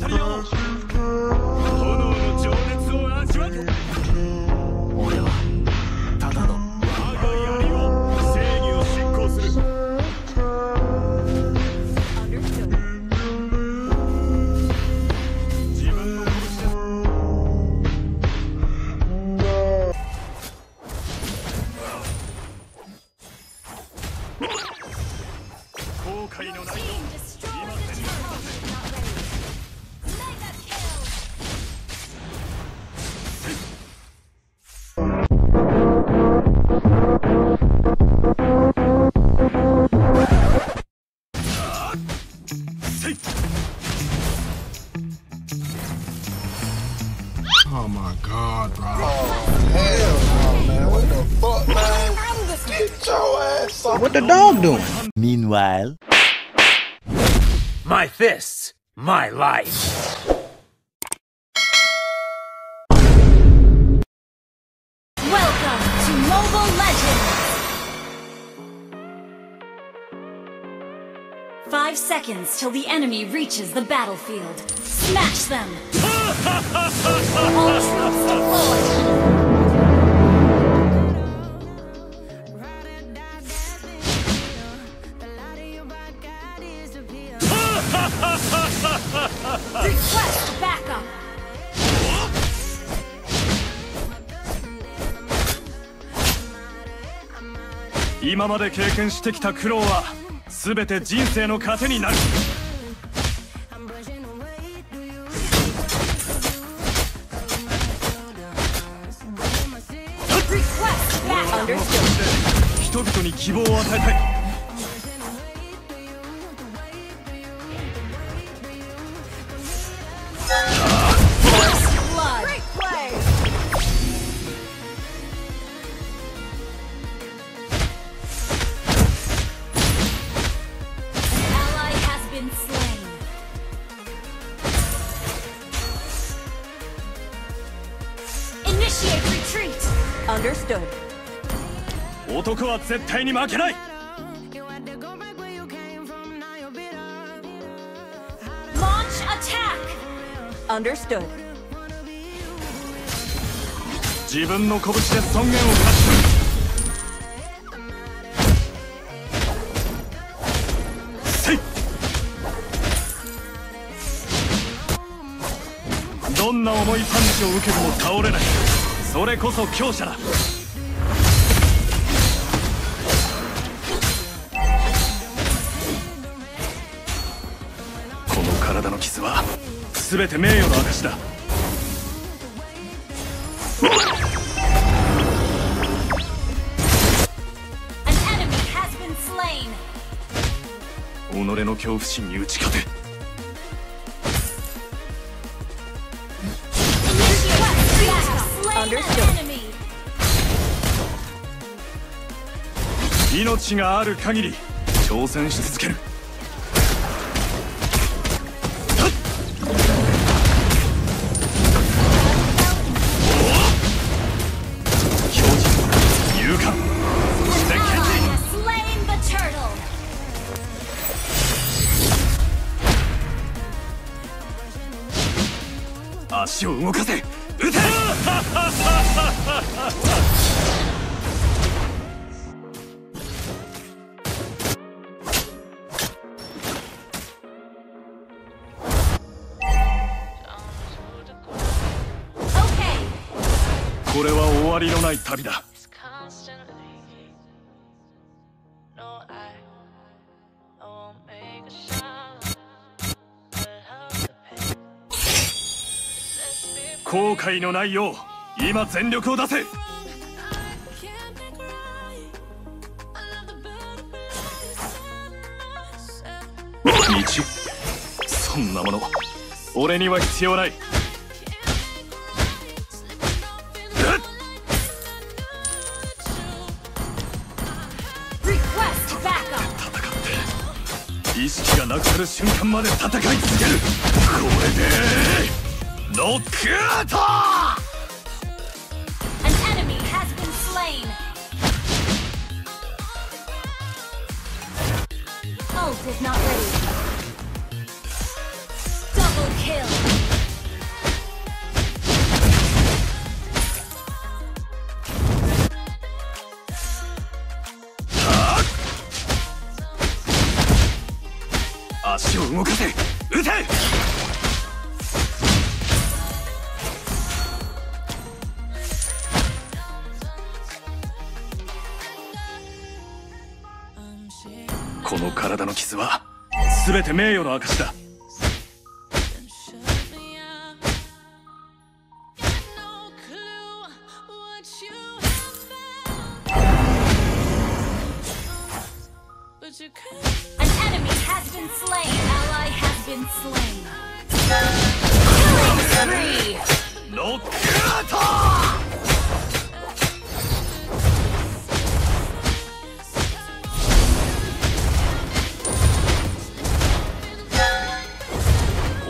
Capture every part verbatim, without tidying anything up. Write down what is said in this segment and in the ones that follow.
当たりよう。炎の情熱を味わって。俺はただの我が槍を正義を執行する。自分の後悔のないよう。Oh my god, bro. Oh, hell no, man. What the fuck, man? Get your ass off. What the dog doing? Meanwhile, my fists, my life. Welcome to Mobile Legends. Five seconds till the enemy reaches the battlefield. Smash them. All troops deployed. Request backup.今まで経験してきた苦労は全て人生の糧になる。人々に希望を与えたい。男は絶対に負けない。自分の拳で尊厳を勝ち取る。どんな重いパンチを受けても倒れない。それこそ強者だ。この体の傷は全て名誉の証だ。己の恐怖心に打ち勝て。命がある限り挑戦し続ける。足を動かせ、撃てる。これは終わりのない旅だ。後悔のないよう今全力を出せ。道、そんなもの俺には必要ない。戦って意識がなくなる瞬間まで戦い続ける。これでノックアウト！ An enemy has been slain. Ult is not ready. Double kill. 撃て。この体の傷は全て名誉の証だ。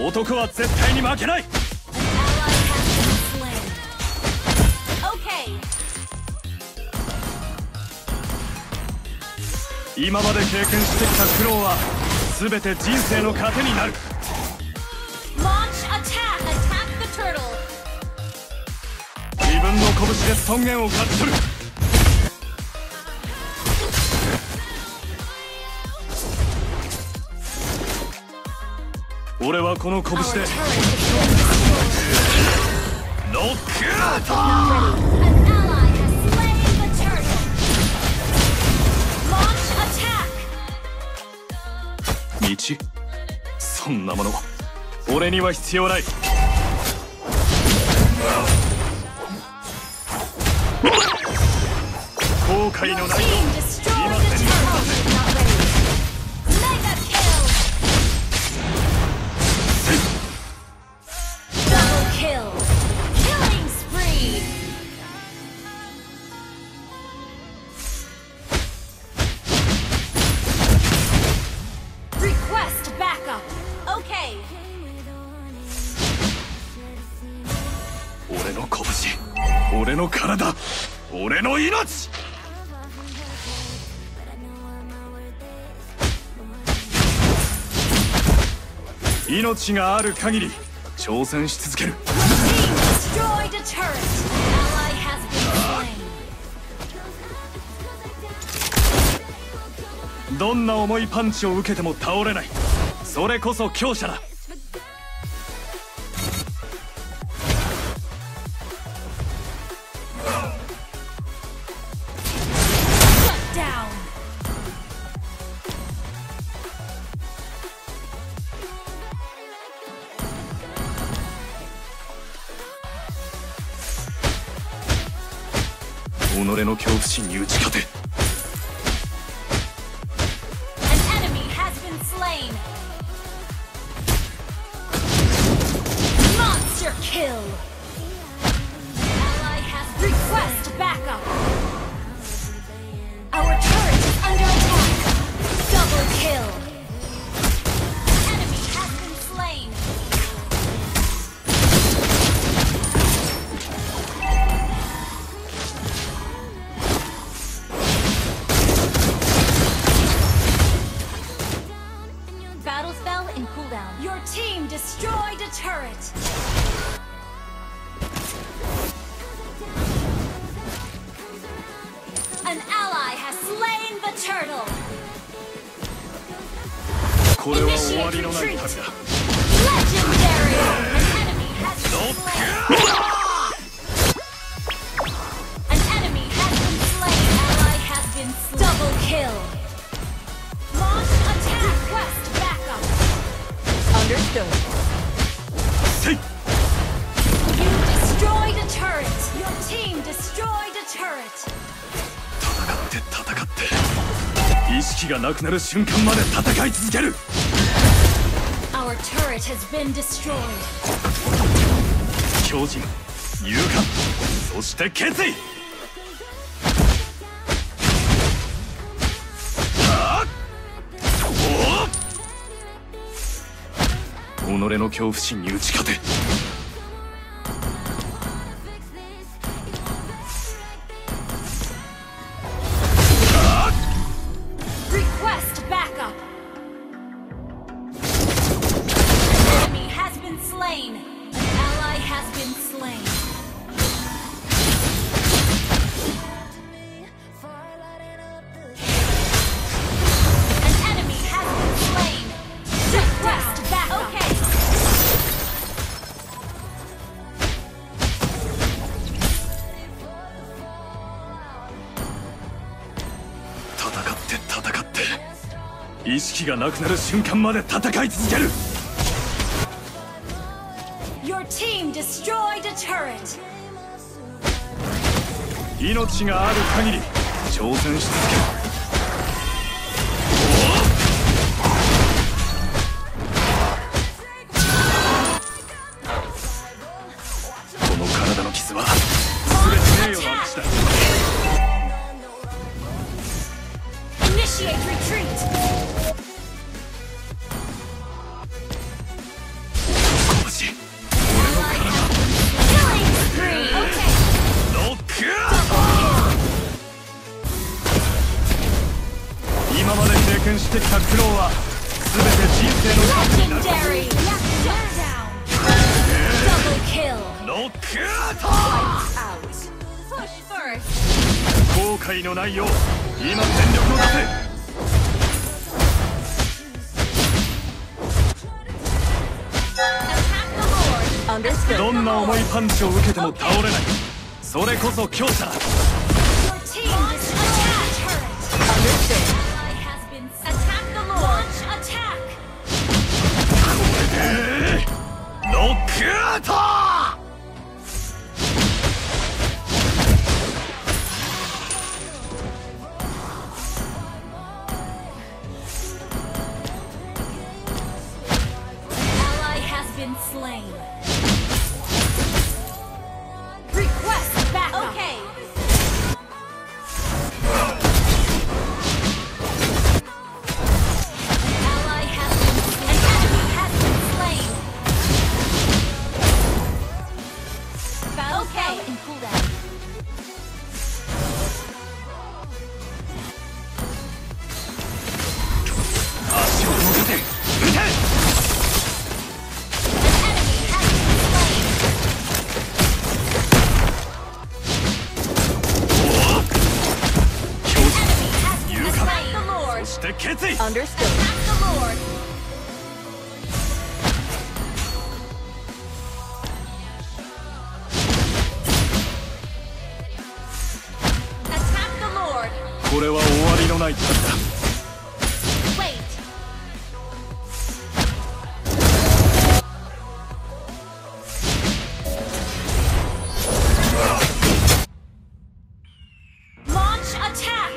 男は絶対に負けない。今まで経験してきた苦労は全て人生の糧になる。自分の拳で尊厳を勝ち取る。俺はこの拳でノックアウト。道？そんなもの俺には必要ない。後悔のないよう今全力俺の体、俺の命。命がある限り挑戦し続ける。どんな重いパンチを受けても倒れない。それこそ強者だ。己の恐怖心に打ち勝て。これは終わりのない旅だ。戦って戦って意識がなくなる瞬間まで戦い続ける。Our turret has been destroyed. 強靭、勇敢、そして決意。己の恐怖心に打ち勝て。Back. 息がなくなる瞬間まで戦い続ける。 Your team destroyed a turret. 命がある限り挑戦し続ける。この体の傷は全て名誉の証だ。今まで経験してきた苦労は全て人生の糧になる。ロックアウト。後悔のないよう今全力を出せ。どんな重いパンチを受けても倒れない、それこそ強者。ノックアウト！Understood. Attack the Lord. Attack the Lord. これは終わりのない戦いだ。 Wait. うわ。Launch attack.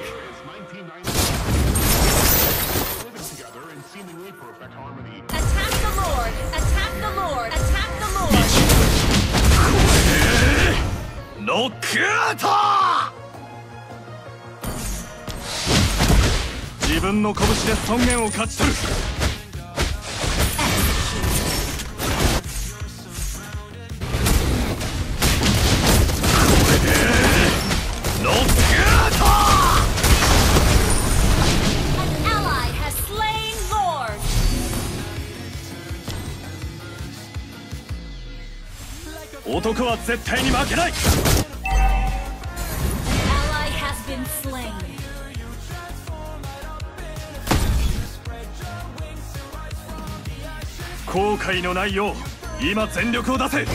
Seemingly perfect harmony. Attack the Lord! Attack the Lord! Attack the Lord! Knock out! 自分の拳で尊厳を勝ち取る。これでノックアウト。男は絶対に負けない。後悔のないよう今全力を出せ。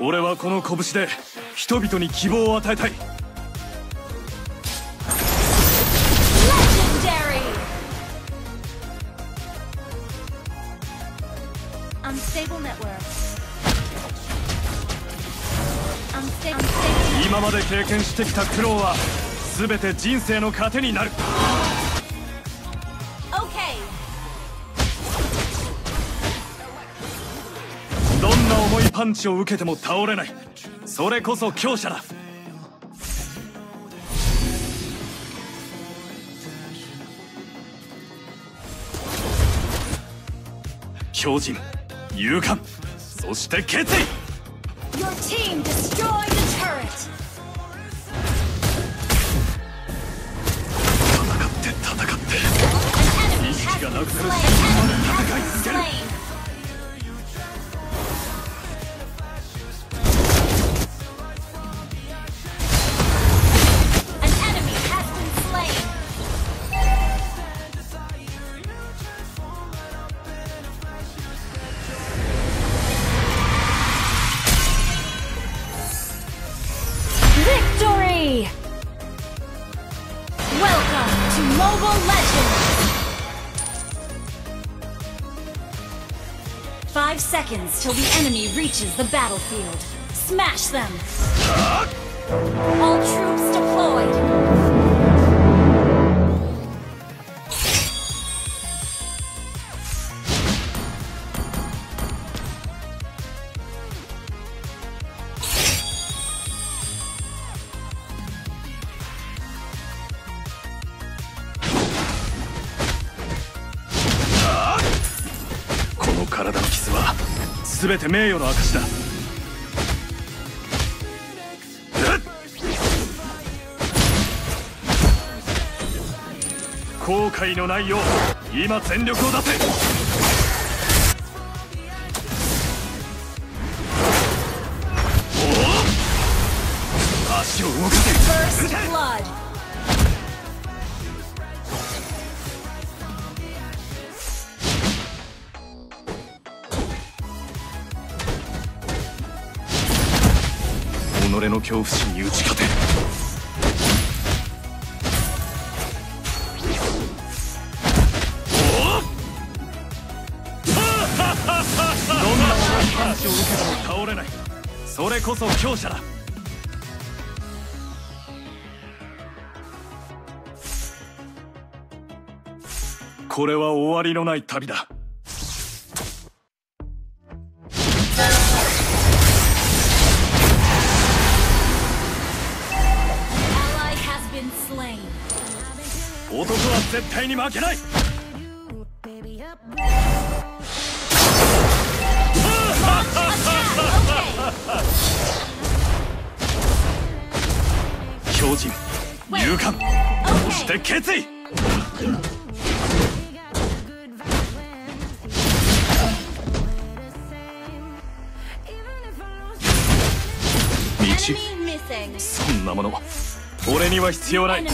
俺はこの拳で人々に希望を与えたい。今まで経験してきた苦労は全て人生の糧になる。どんな重いパンチを受けても倒れない、それこそ強者だ。強靭、勇敢、そして決意。Your team destroyed the turret. 戦って戦って意識がなくなる瞬間まで戦い続ける。An enemy has been slain. Mobile Legends! Five seconds till the enemy reaches the battlefield. Smash them! All troops deployed!全て名誉の証だ。後悔のないよう今全力を出せ。おお、足を動かせ。己の恐怖心に打ち勝て。どんなパンチを受けても倒れない、それこそ強者だ。これは終わりのない旅だ。男は絶対に負けない。強靭、勇敢、そして決意。道、そんなもの俺には必要ない。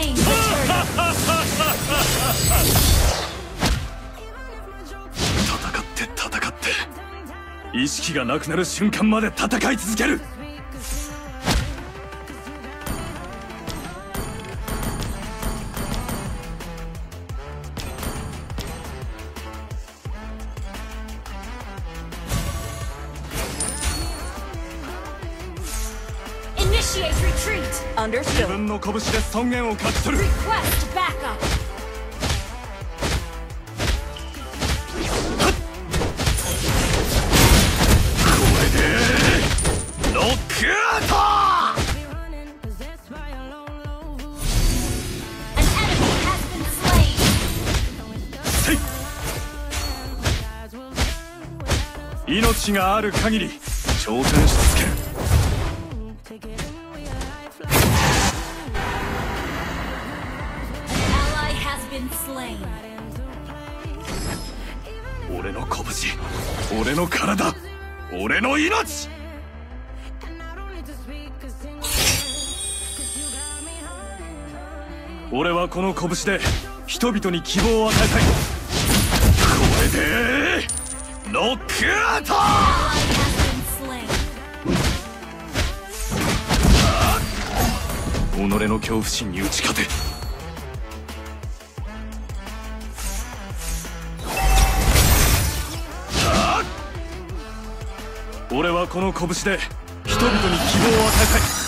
戦って戦って意識がなくなる瞬間まで戦い続ける。自分の拳で尊厳を勝ち取る。命がある限り挑戦し続ける。俺の拳、俺の体、俺の命。俺はこの拳で人々に希望を与えたい。これでノックアウト。己の恐怖心に打ち勝て。俺はこの拳で人々に希望を与えたい。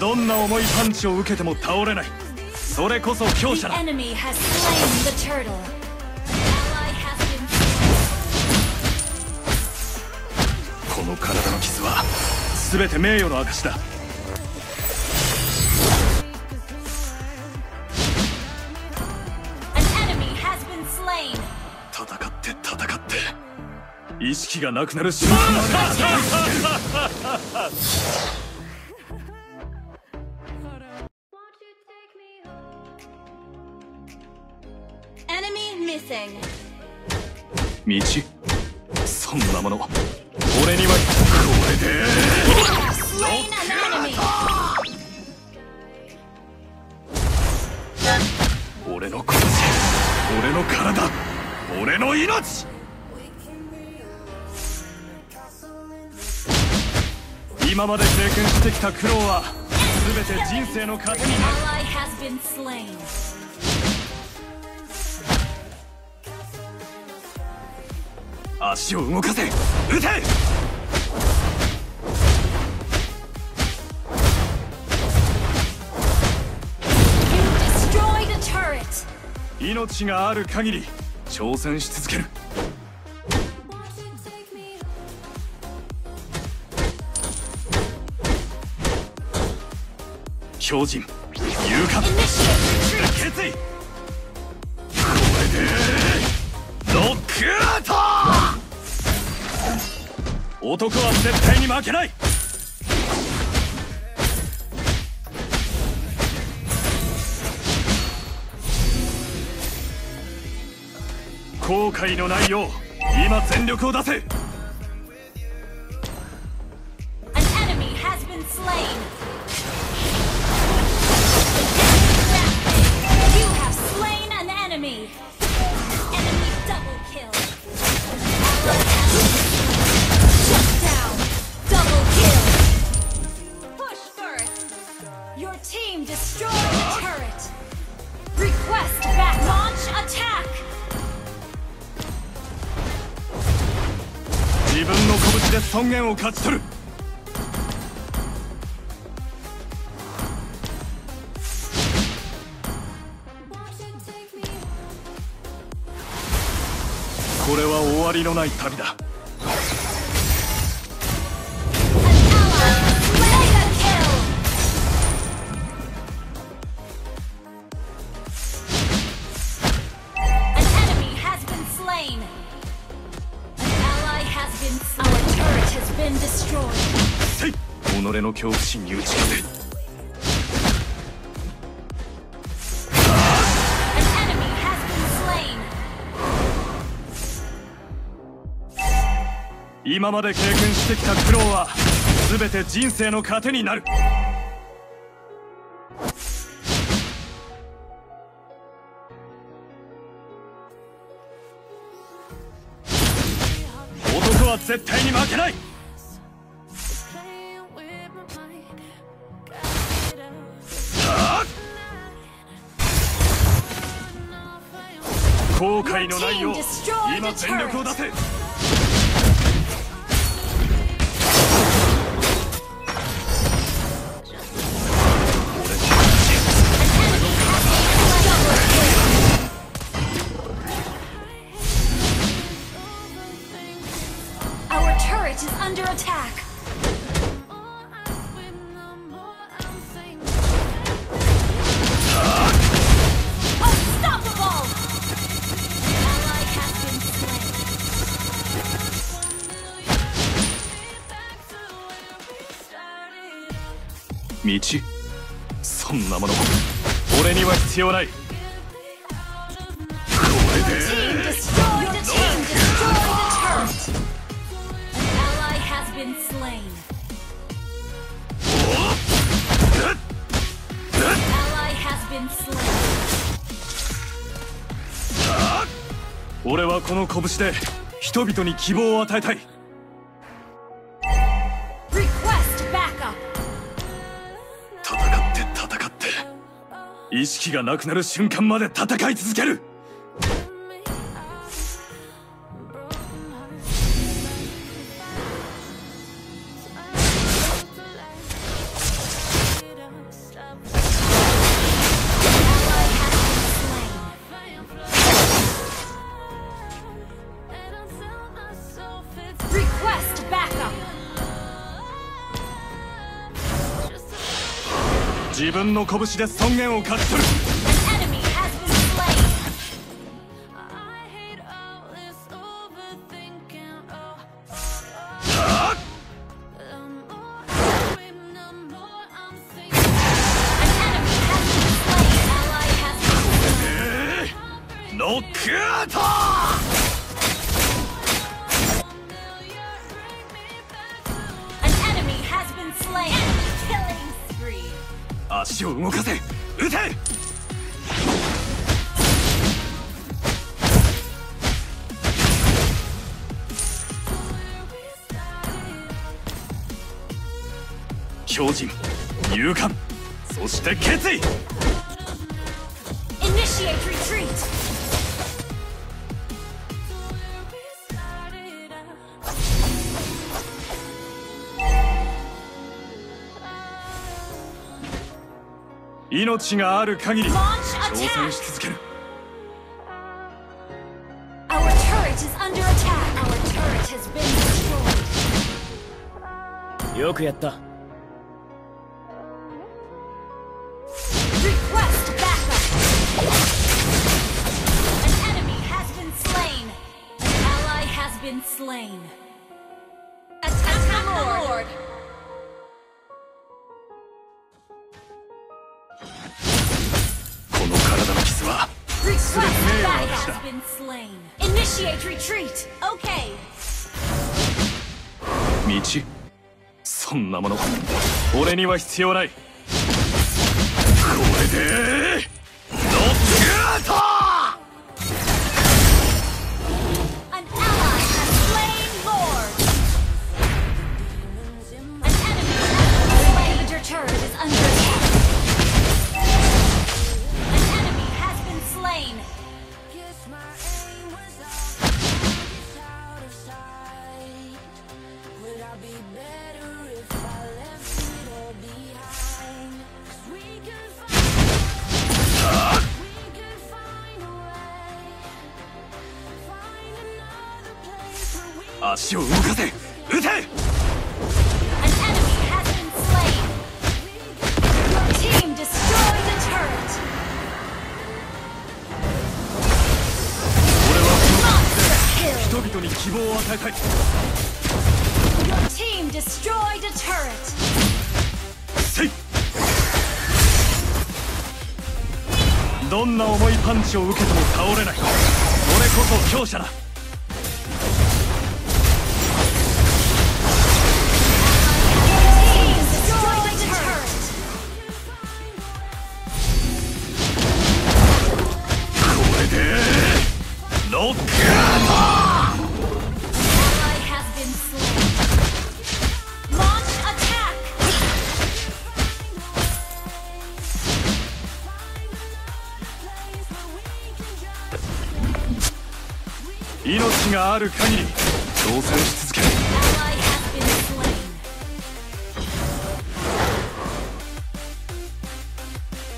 どんな重いパンチを受けても倒れない、それこそ強者だ。この体の傷は全て名誉の証だ。戦って戦って意識がなくなる瞬間まで戦う。道、そんなもの俺にはこれで俺の拳、俺の体、俺の命、今まで経験してきた苦労は全て人生の糧になる。足を動かせ、撃て。命がある限り挑戦し続ける。強靭、勇敢、決意、これでノックアウト。男は絶対に負けない。後悔のないよう今全力を出せ。An enemy has been slain. You have slain an enemy. Enemy double kill.Team destroy the turret. Request back launch attack. 自分の拳で尊厳を勝ち取る。これは終わりのない旅だ。己の恐怖心に打ち勝て。今まで経験してきた苦労は全て人生の糧になる。男は絶対に負けない。後悔のないよう今全力を出せ。道、そんなもの俺には必要ない。これで俺はこの拳で人々に希望を与えたい。意識がなくなる瞬間まで戦い続ける。自分の拳で尊厳を勝ち取る。ノックアウト。足を動かせ、撃て。強靭、勇敢、そして決意。命がある限り挑戦し続ける。よくやった。道、そんなもの俺には必要ない。これでノックアウト。足を動かせ、撃て。人々に希望を与えたい。せい。どんな重いパンチを受けても倒れない。俺こそ強者だ。命がある限り挑戦し続ける。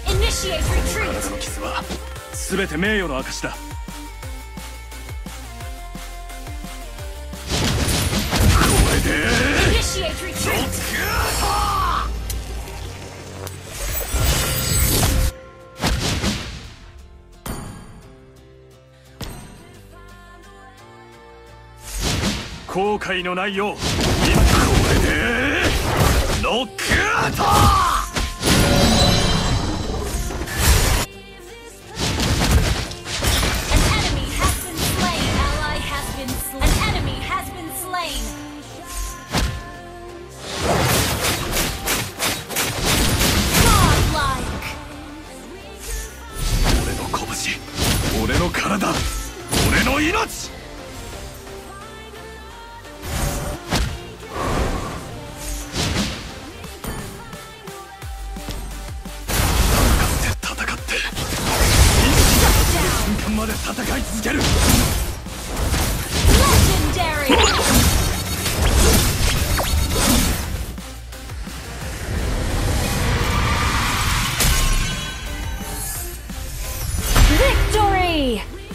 体の傷は全て名誉の証だ。これでノックアウト。後悔のないよう、これでノックアウト。俺の拳、俺の体、俺の命。戦い続ける。Victory!